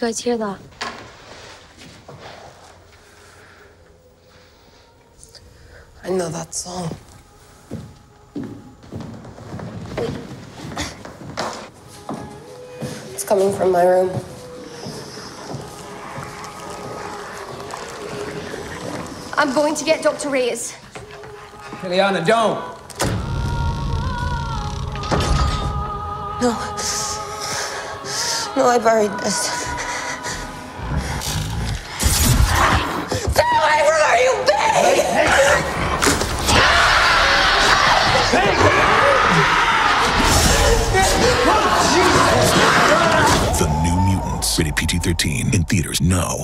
You guys hear that? I know that song. Wait. It's coming from my room. I'm going to get Dr. Reyes. Eliana, don't! No. No, I buried this. Stay away from where you be! Hey! The New Mutants, rated PG-13, in theaters now.